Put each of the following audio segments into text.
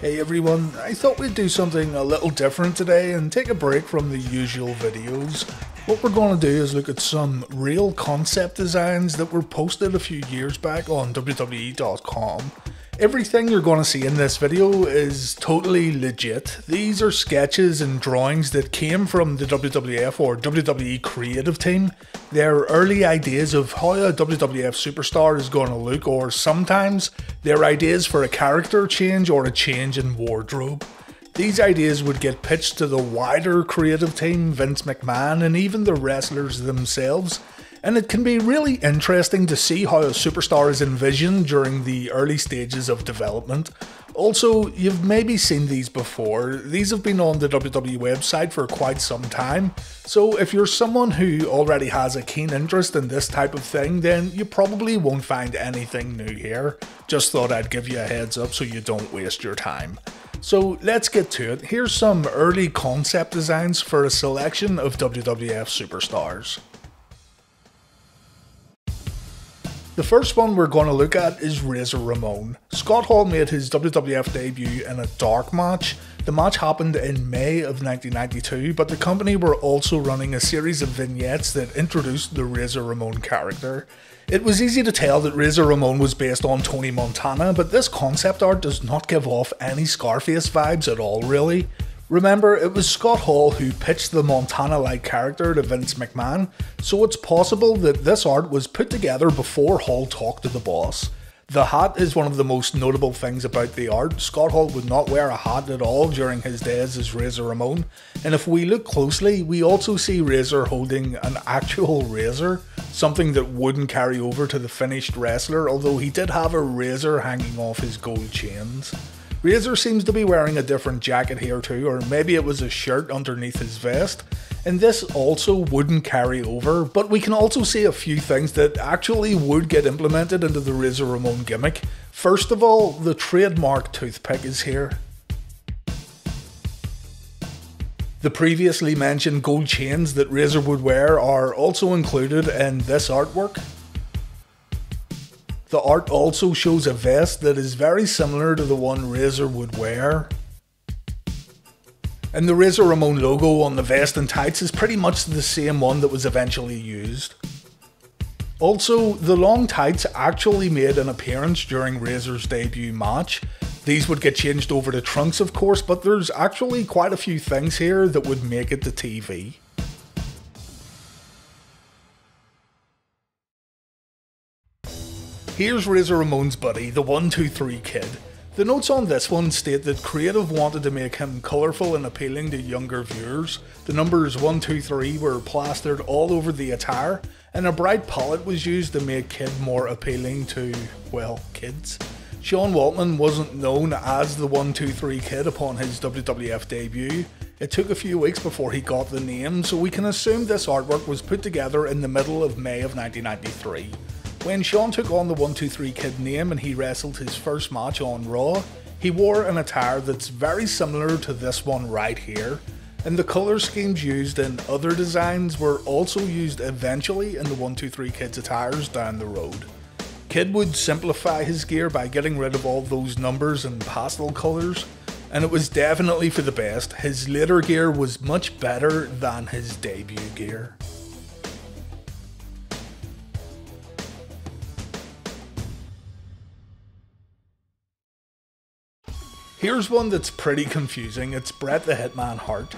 Hey everyone, I thought we'd do something a little different today and take a break from the usual videos. What we're going to do is look at some real concept designs that were posted a few years back on WWE.com. Everything you're going to see in this video is totally legit. These are sketches and drawings that came from the WWF or WWE creative team. They're early ideas of how a WWF superstar is going to look, or sometimes they're ideas for a character change or a change in wardrobe. These ideas would get pitched to the wider creative team, Vince McMahon, and even the wrestlers themselves. And it can be really interesting to see how a superstar is envisioned during the early stages of development. Also, you've maybe seen these before. These have been on the WWE website for quite some time, so if you're someone who already has a keen interest in this type of thing, then you probably won't find anything new here. Just thought I'd give you a heads up so you don't waste your time. So let's get to it. Here's some early concept designs for a selection of WWF superstars. The first one we're going to look at is Razor Ramon. Scott Hall made his WWF debut in a dark match. The match happened in May of 1992, but the company were also running a series of vignettes that introduced the Razor Ramon character. It was easy to tell that Razor Ramon was based on Tony Montana, but this concept art does not give off any Scarface vibes at all, really. Remember, it was Scott Hall who pitched the Montana-like character to Vince McMahon, so it's possible that this art was put together before Hall talked to the boss. The hat is one of the most notable things about the art. Scott Hall would not wear a hat at all during his days as Razor Ramon, and if we look closely, we also see Razor holding an actual razor, something that wouldn't carry over to the finished wrestler, although he did have a razor hanging off his gold chains. Razor seems to be wearing a different jacket here too, or maybe it was a shirt underneath his vest, and this also wouldn't carry over, but we can also see a few things that actually would get implemented into the Razor Ramon gimmick. First of all, the trademark toothpick is here. The previously mentioned gold chains that Razor would wear are also included in this artwork. The art also shows a vest that is very similar to the one Razor would wear. And the Razor Ramon logo on the vest and tights is pretty much the same one that was eventually used. Also, the long tights actually made an appearance during Razor's debut match. These would get changed over to trunks, of course, but there's actually quite a few things here that would make it to TV. Here's Razor Ramon's buddy, the 123 Kid. The notes on this one state that creative wanted to make him colourful and appealing to younger viewers. The numbers 123 were plastered all over the attire, and a bright palette was used to make Kid more appealing to, well, kids. Shawn Waltman wasn't known as the 123 Kid upon his WWF debut. It took a few weeks before he got the name, so we can assume this artwork was put together in the middle of May of 1993. When Shawn took on the 123 Kid name and he wrestled his first match on Raw, he wore an attire that's very similar to this one right here, and the colour schemes used in other designs were also used eventually in the 123 Kid's attires down the road. Kid would simplify his gear by getting rid of all those numbers and pastel colours, and it was definitely for the best. His later gear was much better than his debut gear. Here's one that's pretty confusing. It's Bret the Hitman Hart.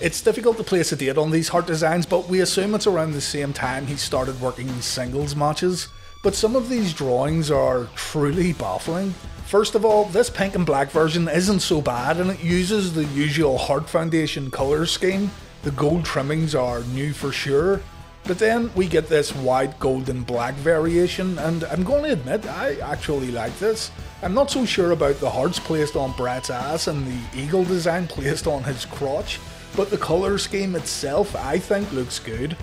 It's difficult to place a date on these Hart designs, but we assume it's around the same time he started working singles matches. But some of these drawings are truly baffling. First of all, this pink and black version isn't so bad, and it uses the usual Hart Foundation colour scheme. The gold trimmings are new for sure. But then we get this white, gold and black variation, and I'm going to admit I actually like this. I'm not so sure about the hearts placed on Bret's ass and the eagle design placed on his crotch, but the colour scheme itself I think looks good.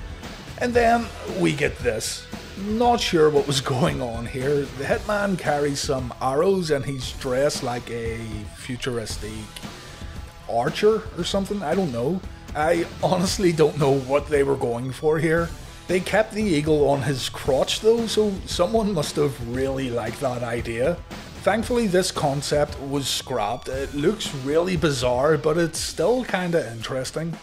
And then we get this. Not sure what was going on here. The Hitman carries some arrows and he's dressed like a futuristic archer or something, I don't know. I honestly don't know what they were going for here. They kept the eagle on his crotch though, so someone must have really liked that idea. Thankfully this concept was scrapped. It looks really bizarre, but it's still kinda interesting.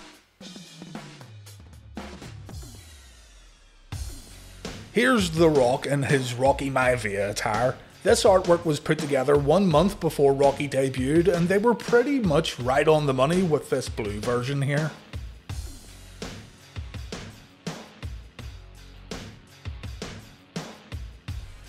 Here's The Rock in his Rocky Maivia attire. This artwork was put together 1 month before Rocky debuted, and they were pretty much right on the money with this blue version here.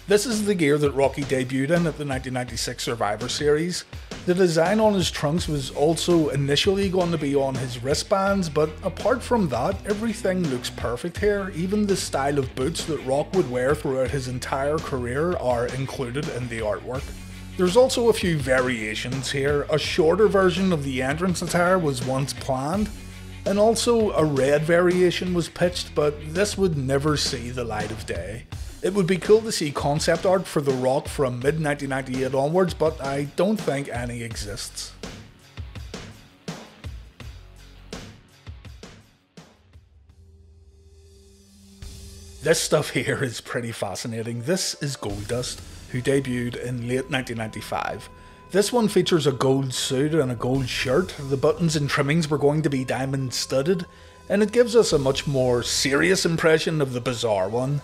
This is the gear that Rocky debuted in at the 1996 Survivor Series. The design on his trunks was also initially going to be on his wristbands, but apart from that, everything looks perfect here. Even the style of boots that Rock would wear throughout his entire career are included in the artwork. There's also a few variations here. A shorter version of the entrance attire was once planned, and also a red variation was pitched, but this would never see the light of day. It would be cool to see concept art for The Rock from mid-1998 onwards, but I don't think any exists. This stuff here is pretty fascinating. This is Goldust, who debuted in late 1995. This one features a gold suit and a gold shirt. The buttons and trimmings were going to be diamond studded, and it gives us a much more serious impression of the bizarre one.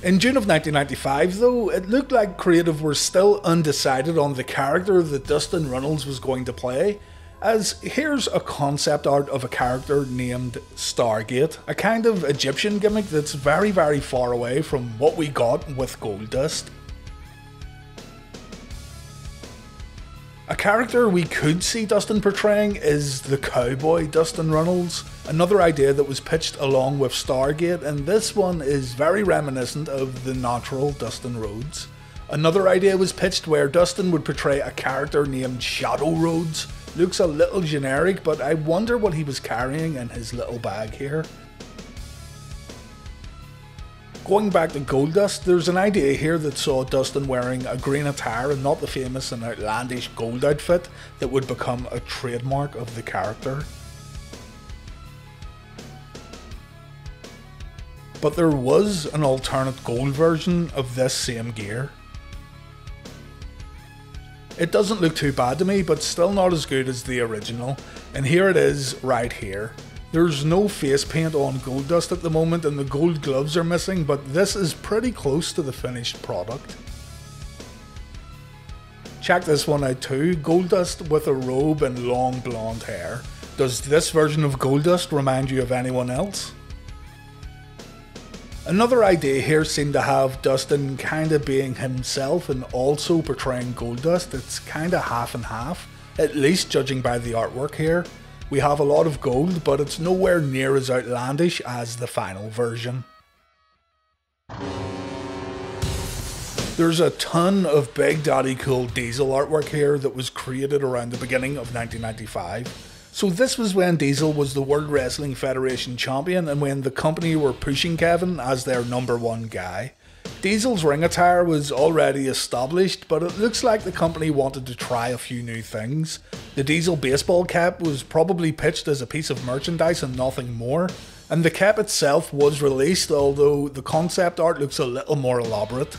In June of 1995 though, it looked like creative were still undecided on the character that Dustin Runnels was going to play, as here's a concept art of a character named Stargate, a kind of Egyptian gimmick that's very, very far away from what we got with Goldust. A character we could see Dustin portraying is the cowboy Dustin Runnels, another idea that was pitched along with Stargate, and this one is very reminiscent of the natural Dustin Rhodes. Another idea was pitched where Dustin would portray a character named Shadow Rhodes. Looks a little generic, but I wonder what he was carrying in his little bag here. Going back to Goldust, there's an idea here that saw Dustin wearing a green attire and not the famous and outlandish gold outfit that would become a trademark of the character. But there was an alternate gold version of this same gear. It doesn't look too bad to me, but still not as good as the original, and here it is right here. There's no face paint on Goldust at the moment and the gold gloves are missing, but this is pretty close to the finished product. Check this one out too, Goldust with a robe and long blonde hair. Does this version of Goldust remind you of anyone else? Another idea here seemed to have Dustin kinda being himself and also portraying Goldust. It's kinda half and half, at least judging by the artwork here. We have a lot of gold, but it's nowhere near as outlandish as the final version. There's a ton of Big Daddy Cool Diesel artwork here that was created around the beginning of 1995. So this was when Diesel was the World Wrestling Federation champion and when the company were pushing Kevin as their #1 guy. Diesel's ring attire was already established, but it looks like the company wanted to try a few new things. The Diesel baseball cap was probably pitched as a piece of merchandise and nothing more, and the cap itself was released, although the concept art looks a little more elaborate.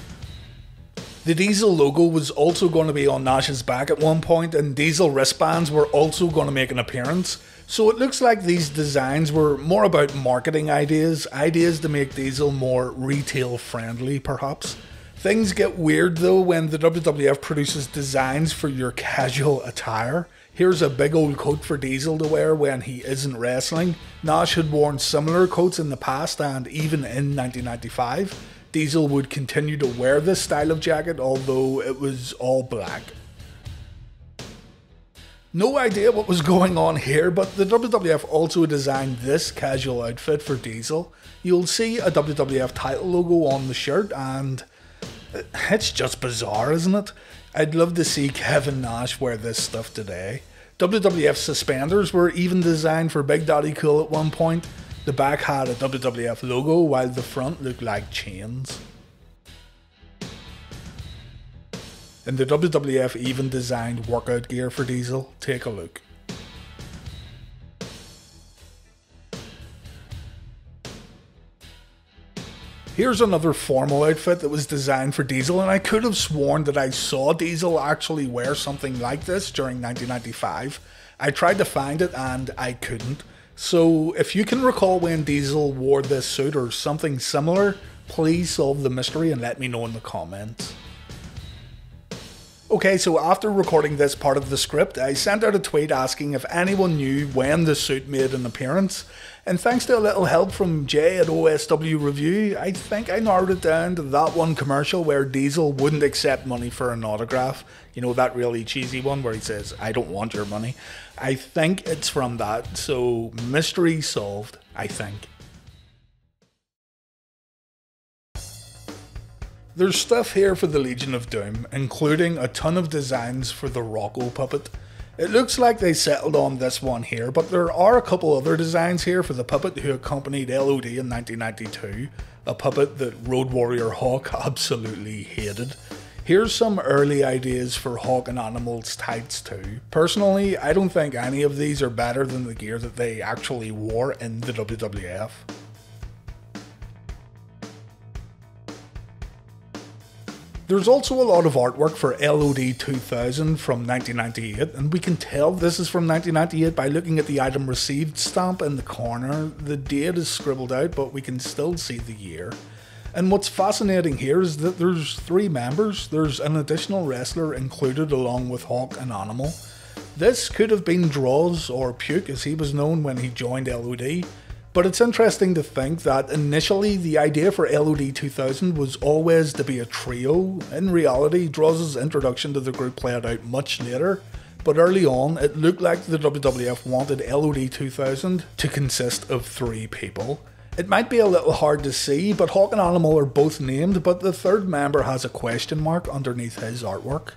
The Diesel logo was also going to be on Nash's back at one point, and Diesel wristbands were also going to make an appearance, so it looks like these designs were more about marketing ideas to make Diesel more retail friendly perhaps. Things get weird though when the WWF produces designs for your casual attire. Here's a big old coat for Diesel to wear when he isn't wrestling. Nash had worn similar coats in the past and even in 1995. Diesel would continue to wear this style of jacket, although it was all black. No idea what was going on here, but the WWF also designed this casual outfit for Diesel. You'll see a WWF title logo on the shirt, and it's just bizarre, isn't it? I'd love to see Kevin Nash wear this stuff today. WWF suspenders were even designed for Big Daddy Cool at one point. The back had a WWF logo, while the front looked like chains. And the WWF even designed workout gear for Diesel. Take a look. Here's another formal outfit that was designed for Diesel, and I could have sworn that I saw Diesel actually wear something like this during 1995. I tried to find it and I couldn't. So if you can recall when Diesel wore this suit or something similar, please solve the mystery and let me know in the comments. Okay, so after recording this part of the script, I sent out a tweet asking if anyone knew when the suit made an appearance, and thanks to a little help from Jay at OSW Review, I think I narrowed it down to that one commercial where Diesel wouldn't accept money for an autograph. You know, that really cheesy one where he says, "I don't want your money." I think it's from that, so mystery solved, I think. There's stuff here for the Legion of Doom, including a ton of designs for the Rocco puppet. It looks like they settled on this one here, but there are a couple other designs here for the puppet who accompanied LOD in 1992, a puppet that Road Warrior Hawk absolutely hated. Here's some early ideas for Hawk and Animal's tights too. Personally, I don't think any of these are better than the gear that they actually wore in the WWF. There's also a lot of artwork for LOD 2000 from 1998, and we can tell this is from 1998 by looking at the item received stamp in the corner. The date is scribbled out, but we can still see the year. And what's fascinating here is that there's three members. There's an additional wrestler included along with Hawk and Animal. This could have been Draws, or Puke as he was known when he joined LOD. But it's interesting to think that initially the idea for LOD 2000 was always to be a trio. In reality, Draws's introduction to the group played out much later, but early on it looked like the WWF wanted LOD 2000 to consist of three people. It might be a little hard to see, but Hawk and Animal are both named, but the third member has a question mark underneath his artwork.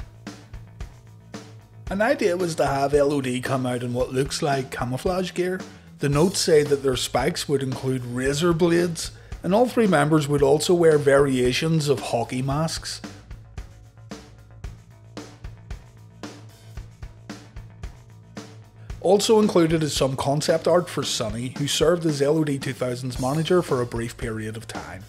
An idea was to have LOD come out in what looks like camouflage gear. The notes say that their spikes would include razor blades, and all three members would also wear variations of hockey masks. Also included is some concept art for Sonny, who served as LOD 2000's manager for a brief period of time.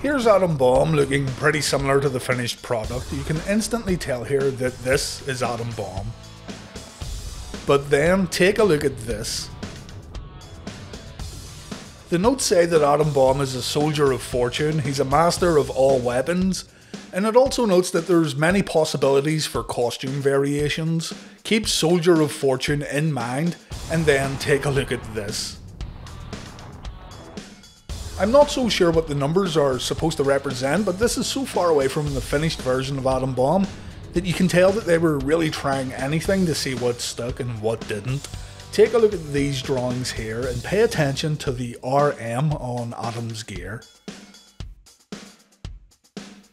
Here's Adam Bomb looking pretty similar to the finished product. You can instantly tell here that this is Adam Bomb. But then take a look at this. The notes say that Adam Bomb is a soldier of fortune, he's a master of all weapons, and it also notes that there's many possibilities for costume variations. Keep Soldier of Fortune in mind, and then take a look at this. I'm not so sure what the numbers are supposed to represent, but this is so far away from the finished version of Adam Bomb that you can tell that they were really trying anything to see what stuck and what didn't. Take a look at these drawings here and pay attention to the RM on Adam's gear.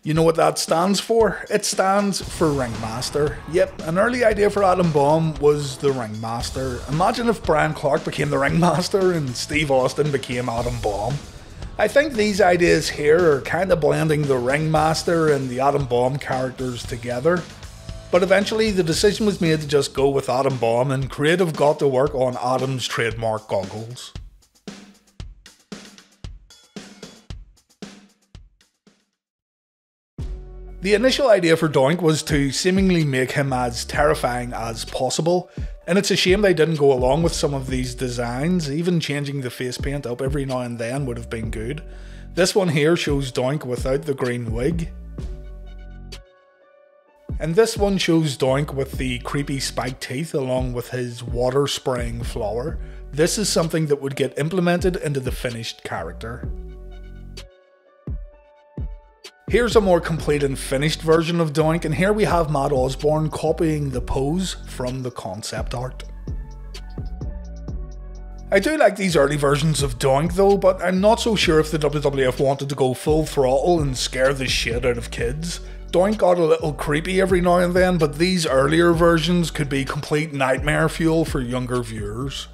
You know what that stands for? It stands for Ringmaster. Yep, an early idea for Adam Bomb was the Ringmaster. Imagine if Brian Clark became the Ringmaster and Steve Austin became Adam Bomb. I think these ideas here are kind of blending the Ringmaster and the Adam Bomb characters together, but eventually the decision was made to just go with Adam Bomb, and creative got to work on Adam's trademark goggles. The initial idea for Doink was to seemingly make him as terrifying as possible, and it's a shame they didn't go along with some of these designs. Even changing the face paint up every now and then would have been good. This one here shows Doink without the green wig. And this one shows Doink with the creepy spiked teeth along with his water spraying flower. This is something that would get implemented into the finished character. Here's a more complete and finished version of Doink, and here we have Matt Osborne copying the pose from the concept art. I do like these early versions of Doink though, but I'm not so sure if the WWF wanted to go full throttle and scare the shit out of kids. Doink got a little creepy every now and then, but these earlier versions could be complete nightmare fuel for younger viewers.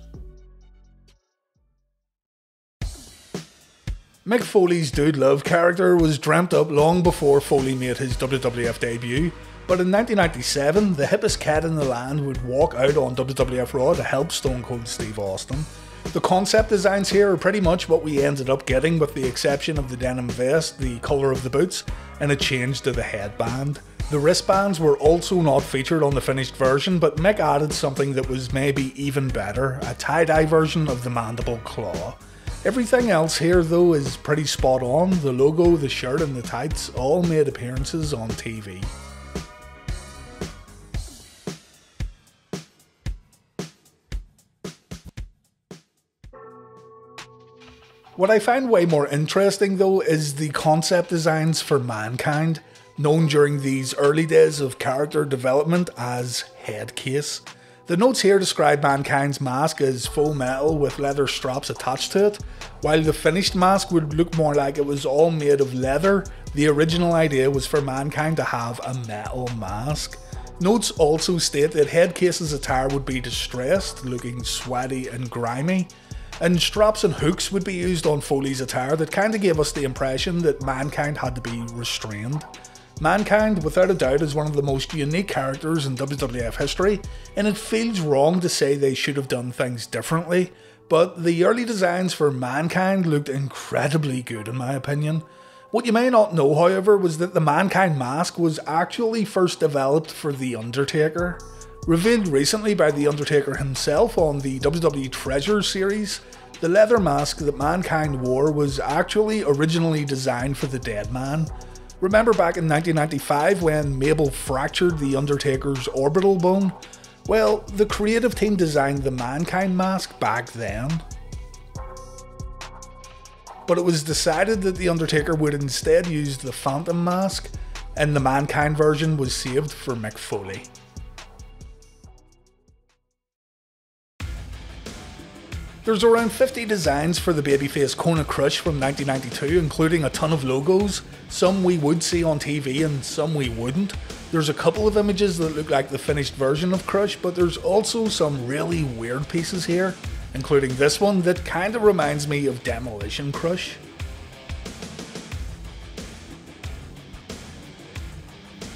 Mick Foley's Dude Love character was dreamt up long before Foley made his WWF debut. But in 1997, the hippest cat in the land would walk out on WWF Raw to help Stone Cold Steve Austin. The concept designs here are pretty much what we ended up getting, with the exception of the denim vest, the colour of the boots, and a change to the headband. The wristbands were also not featured on the finished version, but Mick added something that was maybe even better, a tie-dye version of the mandible claw. Everything else here though is pretty spot on, the logo, the shirt and the tights all made appearances on TV. What I find way more interesting though is the concept designs for Mankind, known during these early days of character development as Headcase. The notes here describe Mankind's mask as full metal with leather straps attached to it, while the finished mask would look more like it was all made of leather. The original idea was for Mankind to have a metal mask. Notes also state that Headcase's attire would be distressed, looking sweaty and grimy, and straps and hooks would be used on Foley's attire that kinda gave us the impression that Mankind had to be restrained. Mankind, without a doubt, is one of the most unique characters in WWF history, and it feels wrong to say they should have done things differently, but the early designs for Mankind looked incredibly good in my opinion. What you may not know, however, was that the Mankind mask was actually first developed for The Undertaker. Revealed recently by The Undertaker himself on the WWE Treasure series, the leather mask that Mankind wore was actually originally designed for the Dead Man. Remember back in 1995 when Mabel fractured The Undertaker's orbital bone? Well, the creative team designed the Mankind mask back then. But it was decided that The Undertaker would instead use the Phantom mask, and the Mankind version was saved for Mick Foley. There's around 50 designs for the babyface Kona Crush from 1992, including a ton of logos, some we would see on TV and some we wouldn't. There's a couple of images that look like the finished version of Crush, but there's also some really weird pieces here, including this one that kinda reminds me of Demolition Crush.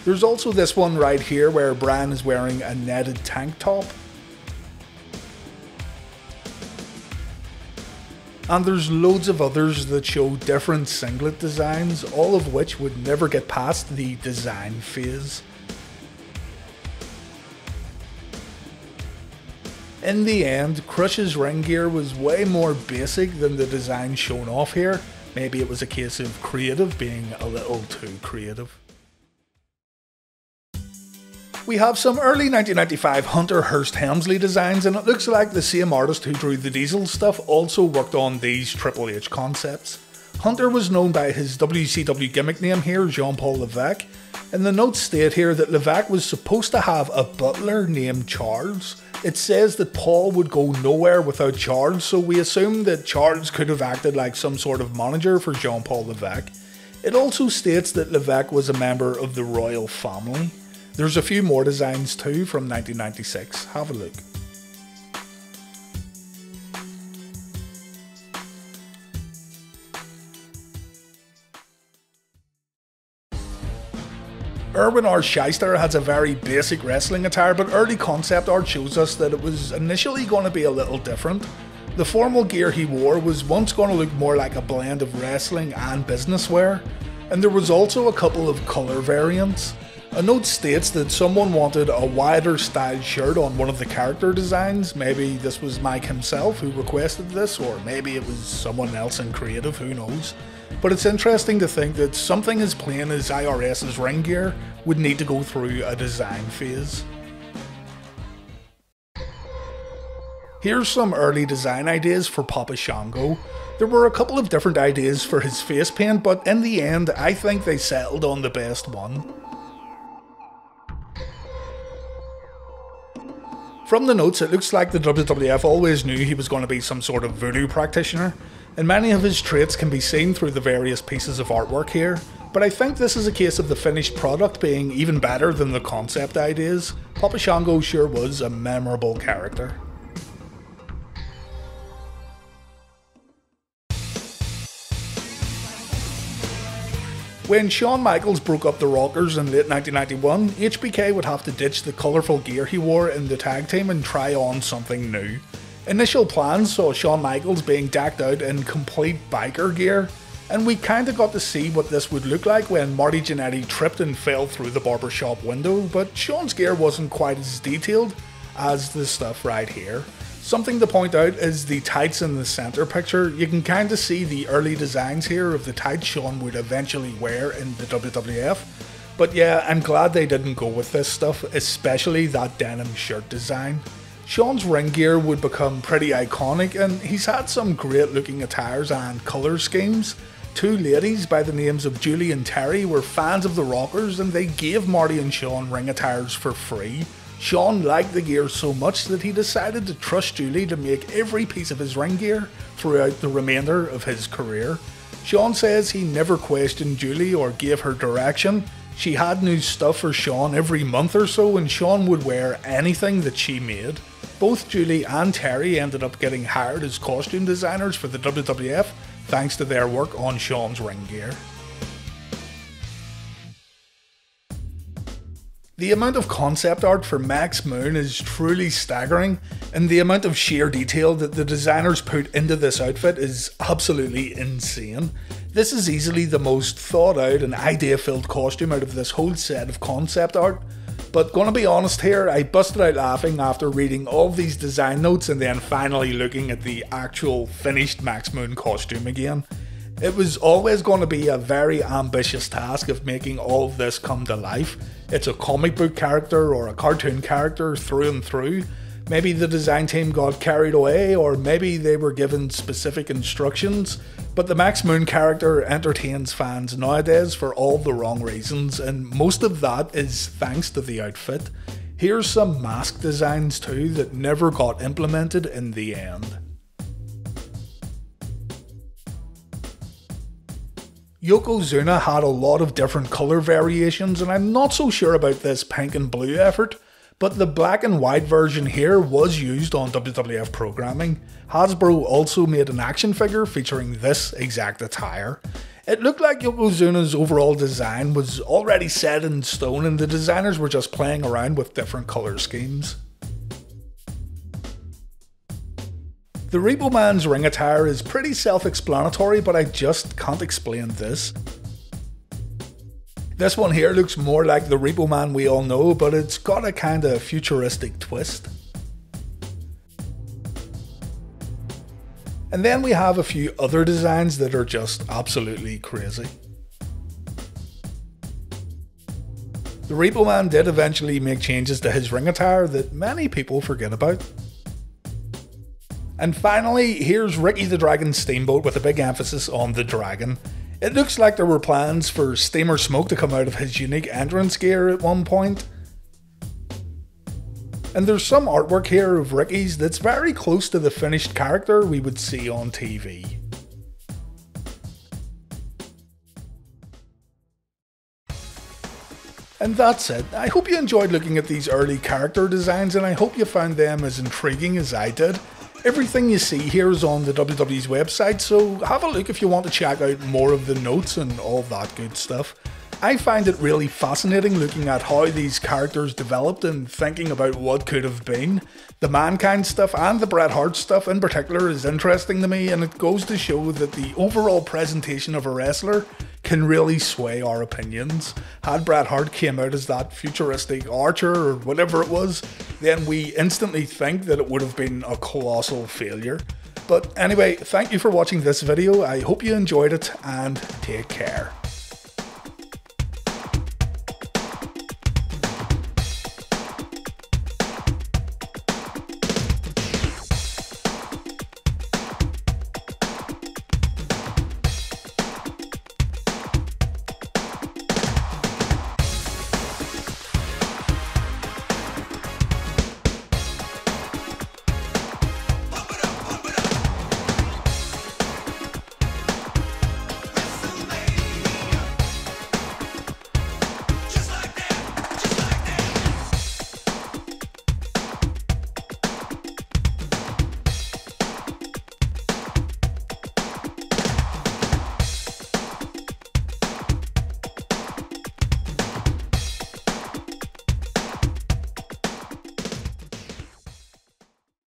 There's also this one right here where Brian is wearing a netted tank top. And there's loads of others that show different singlet designs, all of which would never get past the design phase. In the end, Crush's ring gear was way more basic than the design shown off here. Maybe it was a case of creative being a little too creative. We have some early 1995 Hunter Hearst Helmsley designs, and it looks like the same artist who drew the Diesel stuff also worked on these Triple H concepts. Hunter was known by his WCW gimmick name here, Jean-Paul Levesque, and the notes state here that Levesque was supposed to have a butler named Charles. It says that Paul would go nowhere without Charles, so we assume that Charles could have acted like some sort of manager for Jean-Paul Levesque. It also states that Levesque was a member of the royal family. There's a few more designs too from 1996, have a look. Erwin R. Shyster has a very basic wrestling attire, but early concept art shows us that it was initially going to be a little different. The formal gear he wore was once going to look more like a blend of wrestling and business wear, and there was also a couple of colour variants. A note states that someone wanted a wider style shirt on one of the character designs. Maybe this was Mike himself who requested this, or maybe it was someone else in creative, who knows. But it's interesting to think that something as plain as IRS's ring gear would need to go through a design phase. Here's some early design ideas for Papa Shango. There were a couple of different ideas for his face paint, but in the end I think they settled on the best one. From the notes, it looks like the WWF always knew he was going to be some sort of voodoo practitioner, and many of his traits can be seen through the various pieces of artwork here, but I think this is a case of the finished product being even better than the concept ideas. Papa Shango sure was a memorable character. When Shawn Michaels broke up the Rockers in late 1991, HBK would have to ditch the colourful gear he wore in the tag team and try on something new. Initial plans saw Shawn Michaels being decked out in complete biker gear, and we kinda got to see what this would look like when Marty Jannetty tripped and fell through the barbershop window, but Shawn's gear wasn't quite as detailed as the stuff right here. Something to point out is the tights in the centre picture. You can kinda see the early designs here of the tights Shawn would eventually wear in the WWF, but yeah, I'm glad they didn't go with this stuff, especially that denim shirt design. Shawn's ring gear would become pretty iconic, and he's had some great looking attires and colour schemes. Two ladies by the names of Julie and Terry were fans of the Rockers, and they gave Marty and Shawn ring attires for free. Shawn liked the gear so much that he decided to trust Julie to make every piece of his ring gear throughout the remainder of his career. Shawn says he never questioned Julie or gave her direction. She had new stuff for Shawn every month or so, and Shawn would wear anything that she made. Both Julie and Terry ended up getting hired as costume designers for the WWF thanks to their work on Shawn's ring gear. The amount of concept art for Max Moon is truly staggering, and the amount of sheer detail that the designers put into this outfit is absolutely insane. This is easily the most thought out and idea filled costume out of this whole set of concept art, but gonna be honest here, I busted out laughing after reading all these design notes and then finally looking at the actual finished Max Moon costume again. It was always going to be a very ambitious task of making all of this come to life. It's a comic book character or a cartoon character through and through. Maybe the design team got carried away, or maybe they were given specific instructions, but the Max Moon character entertains fans nowadays for all the wrong reasons, and most of that is thanks to the outfit. Here's some mask designs too that never got implemented in the end. Yokozuna had a lot of different colour variations, and I'm not so sure about this pink and blue effort, but the black and white version here was used on WWF programming. Hasbro also made an action figure featuring this exact attire. It looked like Yokozuna's overall design was already set in stone, and the designers were just playing around with different colour schemes. The Repo Man's ring attire is pretty self-explanatory, but I just can't explain this. This one here looks more like the Repo Man we all know, but it's got a kinda futuristic twist. And then we have a few other designs that are just absolutely crazy. The Repo Man did eventually make changes to his ring attire that many people forget about. And finally, here's Ricky the Dragon Steamboat with a big emphasis on the dragon. It looks like there were plans for Steamer Smoke to come out of his unique entrance gear at one point. And there's some artwork here of Ricky's that's very close to the finished character we would see on TV. And that's it. I hope you enjoyed looking at these early character designs, and I hope you found them as intriguing as I did. Everything you see here is on the WWE's website, so have a look if you want to check out more of the notes and all that good stuff. I find it really fascinating looking at how these characters developed and thinking about what could have been. The Mankind stuff and the Bret Hart stuff in particular is interesting to me, and it goes to show that the overall presentation of a wrestler can really sway our opinions. Had Bret Hart came out as that futuristic archer or whatever it was, then we instantly think that it would have been a colossal failure. But anyway, thank you for watching this video, I hope you enjoyed it, and take care.